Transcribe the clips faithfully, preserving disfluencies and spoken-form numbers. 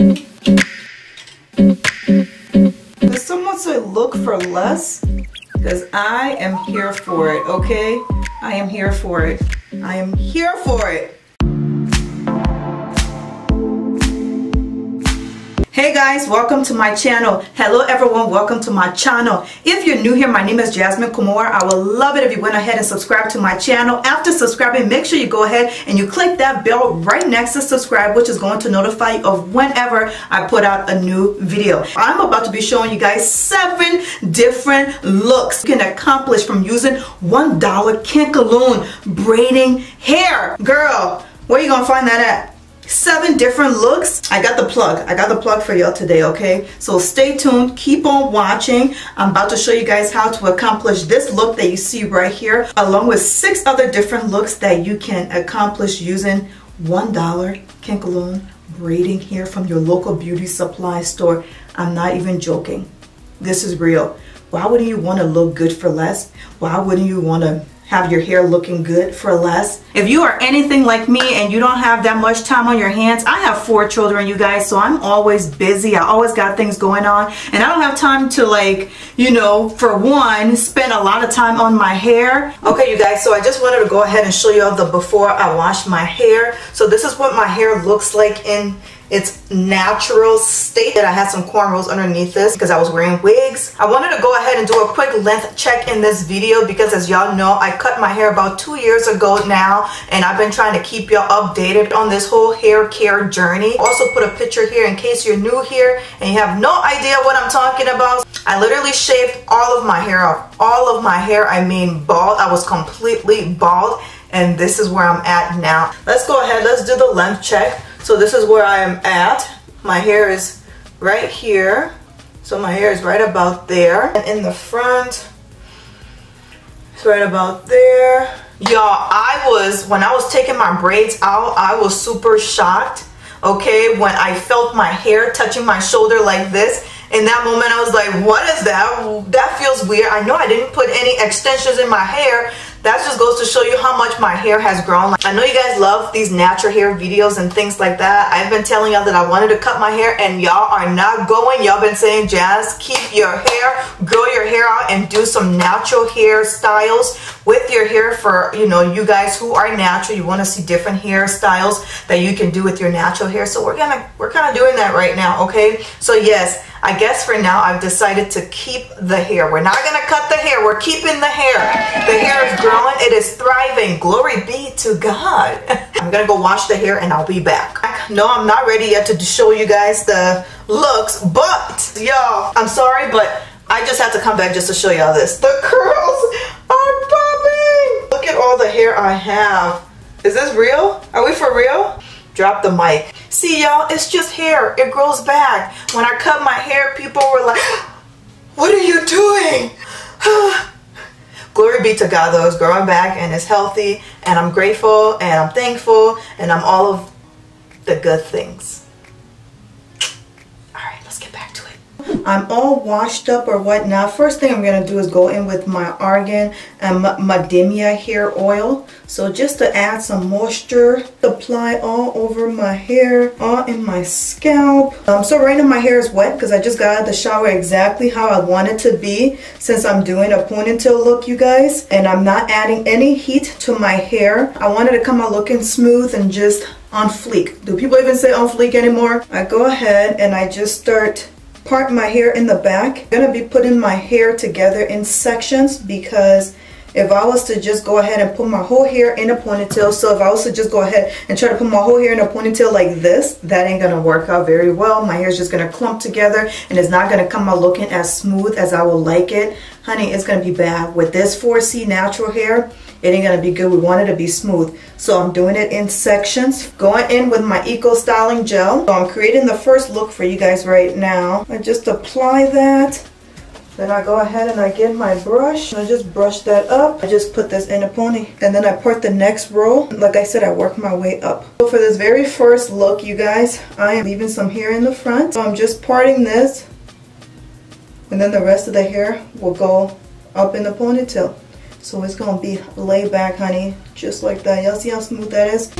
If someone said look for less, because I am here for it, okay? I am here for it. I am here for it. Hey guys, welcome to my channel. Hello everyone, welcome to my channel. If you're new here, my name is Jasmine Komora. I would love it if you went ahead and subscribed to my channel. After subscribing, make sure you go ahead and you click that bell right next to subscribe, which is going to notify you of whenever I put out a new video. I'm about to be showing you guys seven different looks you can accomplish from using one dollar Kanekalon braiding hair. Girl, where you gonna find that at? Seven different looks. I got the plug. I got the plug for y'all today, okay? So stay tuned. Keep on watching. I'm about to show you guys how to accomplish this look that you see right here, along with six other different looks that you can accomplish using one dollar Kanekalon braiding hair from your local beauty supply store. I'm not even joking. This is real. Why wouldn't you want to look good for less? Why wouldn't you want to have your hair looking good for less? If you are anything like me and you don't have that much time on your hands, I have four children, you guys, so I'm always busy. I always got things going on, and I don't have time to, like, you know, for one, spend a lot of time on my hair. Okay, you guys, so I just wanted to go ahead and show you all the before I wash my hair. So this is what my hair looks like in its natural state. That I had some cornrows underneath this because I was wearing wigs. I wanted to go ahead and do a quick length check in this video because, as y'all know, I cut my hair about two years ago now, and I've been trying to keep y'all updated on this whole hair care journey. Also put a picture here in case you're new here and you have no idea what I'm talking about. I literally shaved all of my hair off. All of my hair, I mean bald. I was completely bald, and this is where I'm at now. Let's go ahead, let's do the length check. So this is where I am at. My hair is right here. So my hair is right about there. And in the front, it's right about there. Y'all, I was, when I was taking my braids out, I was super shocked, okay? When I felt my hair touching my shoulder like this, in that moment I was like, what is that? That feels weird. I know I didn't put any extensions in my hair. That just goes to show you how much my hair has grown. I know you guys love these natural hair videos and things like that. I've been telling y'all that I wanted to cut my hair, and y'all are not going. Y'all been saying, Jazz, keep your hair, grow your hair out, and do some natural hair styles with your hair for, you know, you guys who are natural. You want to see different hairstyles that you can do with your natural hair. So we're gonna, we're kind of doing that right now, okay? So yes, I guess for now I've decided to keep the hair. We're not gonna cut the hair, we're keeping the hair. The hair is growing, it is thriving. Glory be to God. I'm gonna go wash the hair and I'll be back. No, I'm not ready yet to show you guys the looks, but y'all, I'm sorry, but I just have to come back just to show y'all this. The curls are popping. Look at all the hair I have. Is this real? Are we for real? Drop the mic. See y'all, it's just hair. It grows back. When I cut my hair, people were like, what are you doing? Glory be to God though, it's growing back and it's healthy, and I'm grateful and I'm thankful and I'm all of the good things. Alright, let's get back to it. I'm all washed up or whatnot. First thing I'm going to do is go in with my Argan and Macadamia hair oil. So just to add some moisture, apply all over my hair, all in my scalp. Um, so right now my hair is wet because I just got out of the shower, exactly how I want it to be, since I'm doing a ponytail look, you guys, and I'm not adding any heat to my hair. I wanted to come out looking smooth and just on fleek. Do people even say on fleek anymore? I go ahead and I just start part my hair in the back. I'm gonna be putting my hair together in sections because if I was to just go ahead and put my whole hair in a ponytail, so if I was to just go ahead and try to put my whole hair in a ponytail like this, that ain't going to work out very well. My hair is just going to clump together and it's not going to come out looking as smooth as I would like it. Honey, it's going to be bad. With this four C natural hair, it ain't going to be good. We want it to be smooth. So I'm doing it in sections. Going in with my Eco Styling Gel. So I'm creating the first look for you guys right now. I just apply that. Then I go ahead and I get my brush and I just brush that up. I just put this in a pony and then I part the next row. Like I said, I work my way up. So for this very first look, you guys, I am leaving some hair in the front. So I'm just parting this and then the rest of the hair will go up in the ponytail. So it's gonna be laid back, honey, just like that. Y'all see how smooth that is?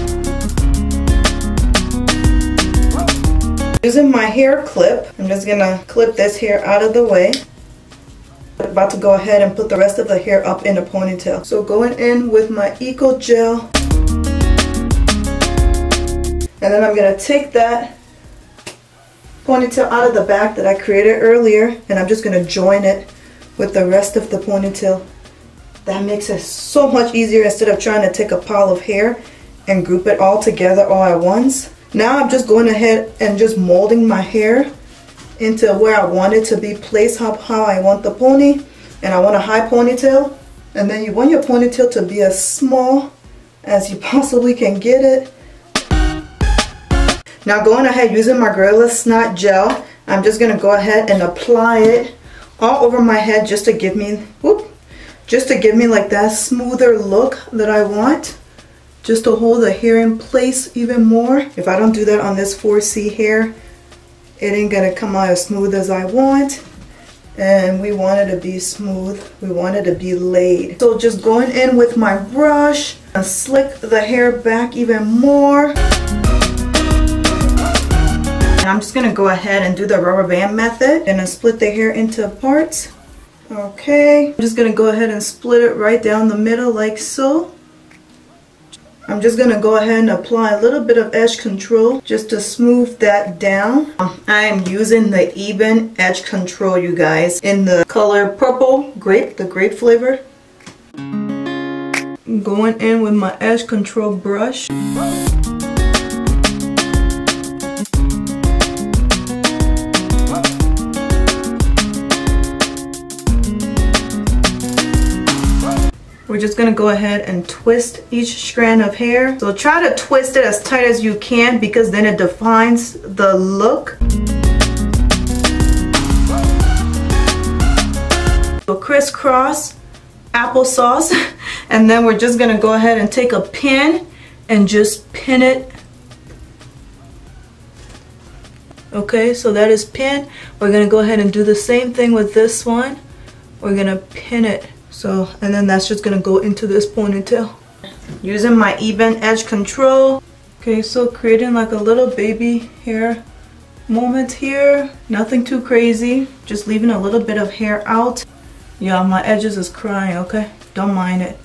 Using my hair clip, I'm just gonna clip this hair out of the way. I'm about to go ahead and put the rest of the hair up in a ponytail. So going in with my Eco Gel. And then I'm gonna take that ponytail out of the back that I created earlier, and I'm just gonna join it with the rest of the ponytail. That makes it so much easier instead of trying to take a pile of hair and group it all together all at once. Now I'm just going ahead and just molding my hair into where I want it to be placed, how, how I want the pony, and I want a high ponytail. And then you want your ponytail to be as small as you possibly can get it. Now going ahead, using my Gorilla Snot Gel, I'm just going to go ahead and apply it all over my head just to give me, whoop, just to give me like that smoother look that I want. Just to hold the hair in place even more. If I don't do that on this four C hair, it ain't gonna come out as smooth as I want. And we want it to be smooth. We want it to be laid. So just going in with my brush and slick the hair back even more. And I'm just gonna go ahead and do the rubber band method. And I split the hair into parts. Okay. I'm just gonna go ahead and split it right down the middle like so. I'm just going to go ahead and apply a little bit of edge control just to smooth that down. I am using the Even Edge Control, you guys, in the color purple grape, the grape flavor. I'm going in with my edge control brush. We're just going to go ahead and twist each strand of hair. So try to twist it as tight as you can because then it defines the look. So crisscross, applesauce, and then we're just going to go ahead and take a pin and just pin it. Okay, so that is pinned. We're going to go ahead and do the same thing with this one. We're going to pin it. So, and then that's just gonna go into this ponytail. Using my Even Edge Control. Okay, so creating like a little baby hair moment here. Nothing too crazy. Just leaving a little bit of hair out. Yeah, my edges is crying, okay? Don't mind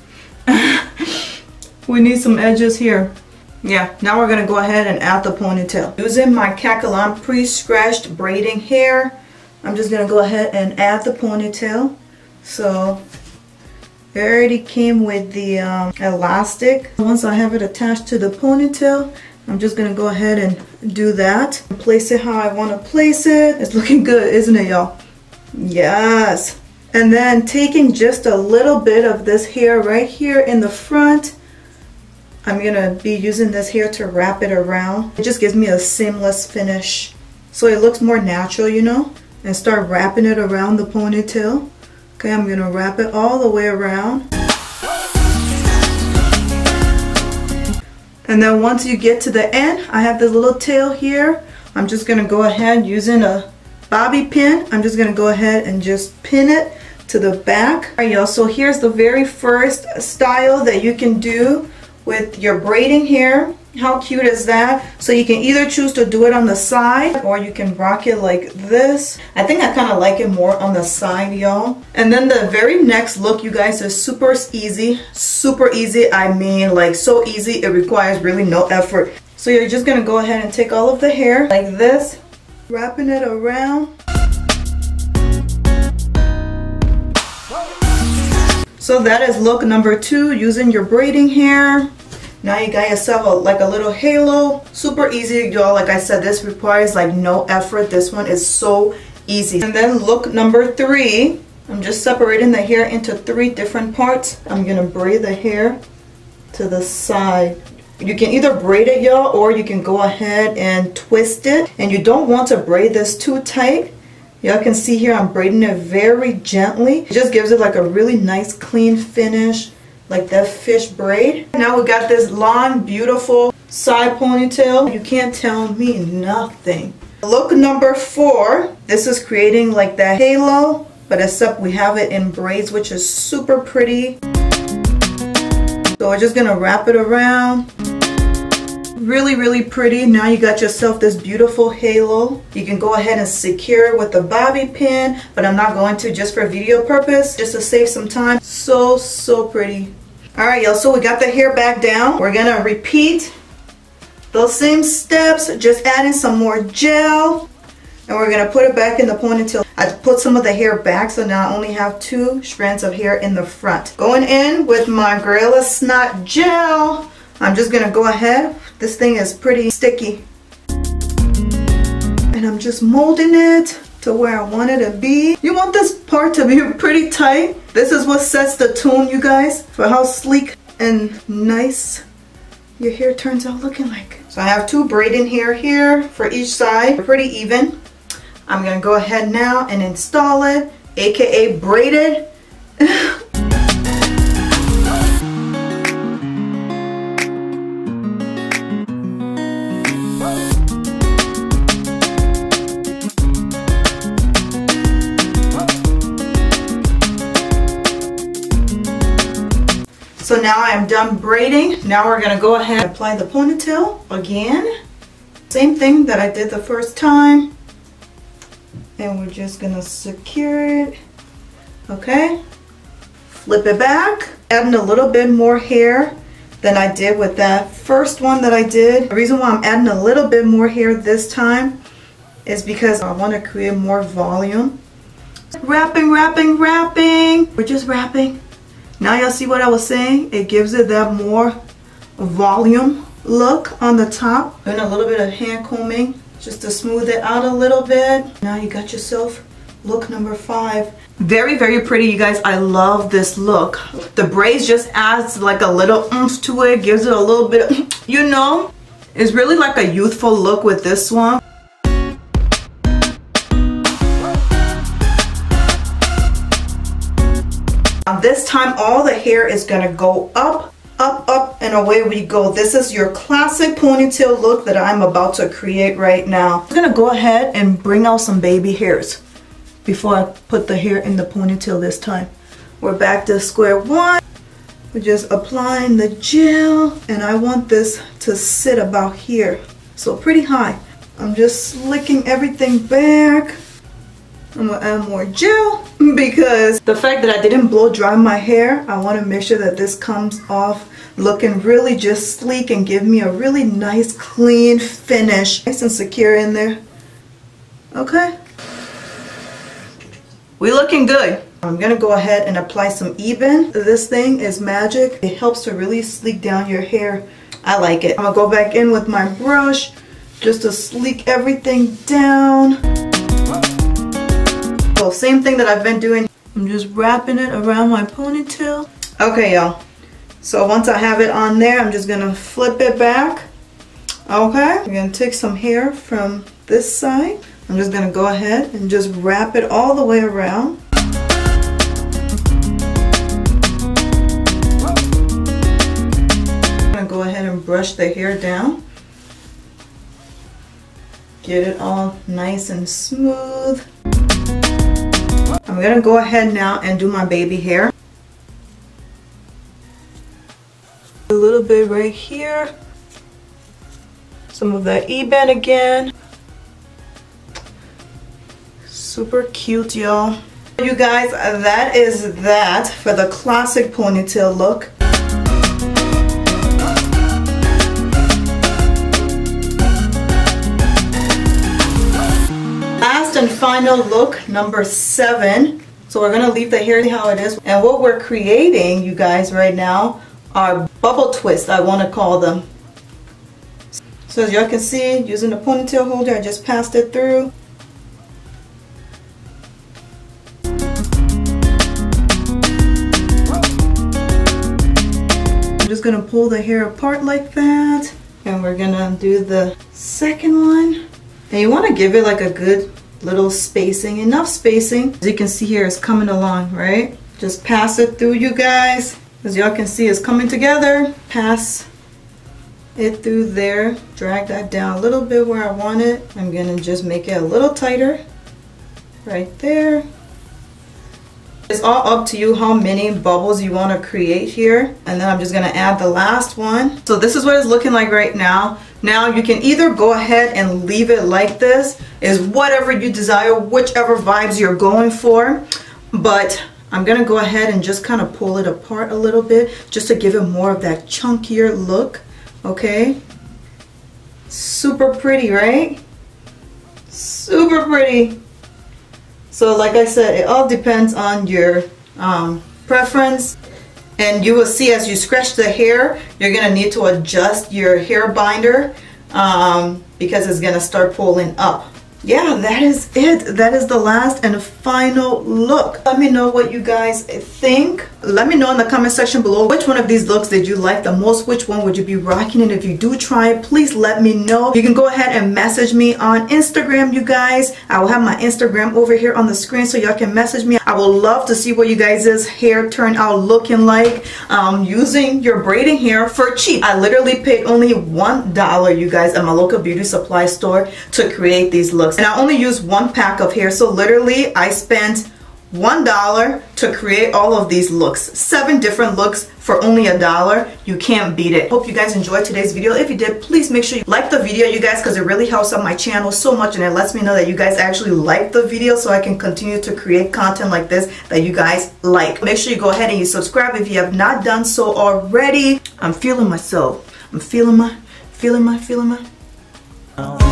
it. We need some edges here. Yeah, now we're gonna go ahead and add the ponytail. Using my Kanekalon pre-scratched braiding hair. I'm just gonna go ahead and add the ponytail. So, it already came with the um, elastic. Once I have it attached to the ponytail, I'm just going to go ahead and do that. Place it how I want to place it. It's looking good, isn't it, y'all? Yes! And then taking just a little bit of this hair right here in the front, I'm going to be using this hair to wrap it around. It just gives me a seamless finish. So it looks more natural, you know? And start wrapping it around the ponytail. Okay, I'm going to wrap it all the way around. And then once you get to the end, I have this little tail here. I'm just going to go ahead using a bobby pin. I'm just going to go ahead and just pin it to the back. All right, y'all, so here's the very first style that you can do with your braiding hair. How cute is that? So you can either choose to do it on the side or you can rock it like this. I think I kind of like it more on the side, y'all. And then the very next look, you guys, is super easy. Super easy, I mean like so easy it requires really no effort. So you're just going to go ahead and take all of the hair like this, wrapping it around. So that is look number two, using your braiding hair. Now you got yourself a, like a little halo. Super easy, y'all. Like I said, this requires like no effort. This one is so easy. And then look number three. I'm just separating the hair into three different parts. I'm gonna braid the hair to the side. You can either braid it, y'all, or you can go ahead and twist it. And you don't want to braid this too tight. Y'all can see here I'm braiding it very gently. It just gives it like a really nice clean finish. Like that fish braid. Now we got this long, beautiful side ponytail. You can't tell me nothing. Look number four. This is creating like that halo, but except we have it in braids, which is super pretty. So we're just gonna wrap it around. Really, really pretty. Now you got yourself this beautiful halo. You can go ahead and secure it with a bobby pin, but I'm not going to just for video purpose, just to save some time. So, so pretty. All right, y'all, so we got the hair back down. We're gonna repeat those same steps, just adding some more gel, and we're gonna put it back in the ponytail. I put some of the hair back, so now I only have two strands of hair in the front. Going in with my Gorilla Snot Gel, I'm just gonna go ahead. This thing is pretty sticky. And I'm just molding it to where I want it to be. You want this part to be pretty tight. This is what sets the tone, you guys, for how sleek and nice your hair turns out looking like. So I have two braiding hair here for each side. They're pretty even. I'm gonna go ahead now and install it, aka braid it. So now I am done braiding. Now we're gonna go ahead and apply the ponytail again. Same thing that I did the first time. And we're just gonna secure it. Okay. Flip it back. Adding a little bit more hair than I did with that first one that I did. The reason why I'm adding a little bit more hair this time is because I want to create more volume. Wrapping, wrapping, wrapping. We're just wrapping. Now y'all see what I was saying? It gives it that more volume look on the top. Doing a little bit of hand combing just to smooth it out a little bit. Now you got yourself look number five. Very, very pretty, you guys. I love this look. The braids just adds like a little oomph to it. Gives it a little bit of, you know. It's really like a youthful look with this one. This time all the hair is going to go up, up, up, and away we go. This is your classic ponytail look that I'm about to create right now. I'm going to go ahead and bring out some baby hairs before I put the hair in the ponytail this time. We're back to square one. We're just applying the gel, and I want this to sit about here. So pretty high. I'm just slicking everything back. I'm going to add more gel because the fact that I didn't blow dry my hair, I want to make sure that this comes off looking really just sleek and give me a really nice clean finish. Nice and secure in there. Okay. We looking good. I'm going to go ahead and apply some Even. This thing is magic. It helps to really sleek down your hair. I like it. I'm going to go back in with my brush just to sleek everything down. Same thing that I've been doing. I'm just wrapping it around my ponytail. Okay, y'all. So once I have it on there, I'm just gonna flip it back. Okay. I'm gonna take some hair from this side. I'm just gonna go ahead and just wrap it all the way around. I'm gonna go ahead and brush the hair down. Get it all nice and smooth. I'm going to go ahead now and do my baby hair. A little bit right here. Some of that Even again. Super cute, y'all. You guys, that is that for the classic ponytail look. And final look number seven. So we're gonna leave the hair how it is, and what we're creating, you guys, right now are bubble twists, I want to call them. So as y'all can see, using the ponytail holder, I just passed it through. I'm just gonna pull the hair apart like that, and we're gonna do the second one, and you want to give it like a good little spacing, enough spacing. As you can see here, it's coming along, right? Just pass it through, you guys. As y'all can see, it's coming together. Pass it through there. Drag that down a little bit where I want it. I'm gonna just make it a little tighter right there. It's all up to you how many bubbles you want to create here. And then I'm just going to add the last one. So this is what it's looking like right now. Now you can either go ahead and leave it like this. It's whatever you desire, whichever vibes you're going for. But I'm going to go ahead and just kind of pull it apart a little bit just to give it more of that chunkier look. Okay. Super pretty, right? Super pretty. So like I said, it all depends on your um, preference, and you will see as you scratch the hair, you're going to need to adjust your hair binder um, because it's going to start pulling up. Yeah, that is it. That is the last and final look. Let me know what you guys think. Let me know in the comment section below which one of these looks did you like the most, which one would you be rocking, and if you do try it, please let me know. You can go ahead and message me on Instagram, you guys. I will have my Instagram over here on the screen so y'all can message me. I would love to see what you guys' hair turned out looking like um, using your braiding hair for cheap. I literally paid only one dollar, you guys, at my local beauty supply store to create these looks. And I only use one pack of hair, so literally I spent one dollar to create all of these looks. Seven different looks for only a dollar. You can't beat it. Hope you guys enjoyed today's video. If you did, please make sure you like the video, you guys, because it really helps out my channel so much, and it lets me know that you guys actually like the video so I can continue to create content like this that you guys like. Make sure you go ahead and you subscribe if you have not done so already. I'm feeling myself. I'm feeling my, feeling my, feeling my. Oh.